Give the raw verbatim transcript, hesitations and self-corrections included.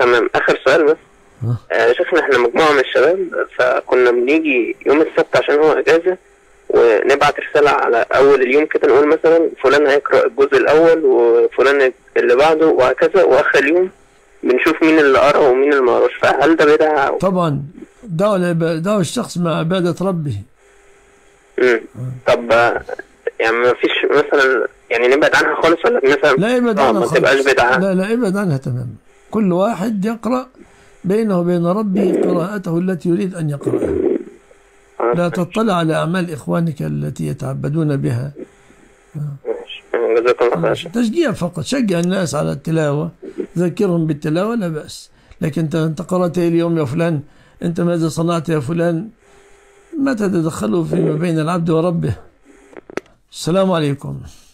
تمام. اخر سؤال بس. آه شفنا احنا مجموعه من الشباب، فكنا بنيجي يوم السبت عشان هو اجازه، ونبعت رساله على اول اليوم كده نقول مثلا فلان هيقرا الجزء الاول وفلان اللي بعده وهكذا، واخر اليوم بنشوف مين اللي قرا ومين اللي ما قراش، فهل ده بدعه؟ طبعا ده ده الشخص مع عباده ربه. امم طب يعني ما فيش مثلا يعني نبعد عنها خالص ولا مثلا؟ لا ابعد عنها خالص، ما تبقاش بدعه. لا لا ابعد عنها تماما. كل واحد يقرا بينه وبين ربه قراءته التي يريد أن يقرأها. لا تطلع على أعمال إخوانك التي يتعبدون بها. تشجيع فقط، شجع الناس على التلاوة، ذكرهم بالتلاوة لا بأس. لكن أنت قرأت اليوم يا فلان، أنت ماذا صنعت يا فلان، ما تتدخلوا فيما بين العبد وربه. السلام عليكم.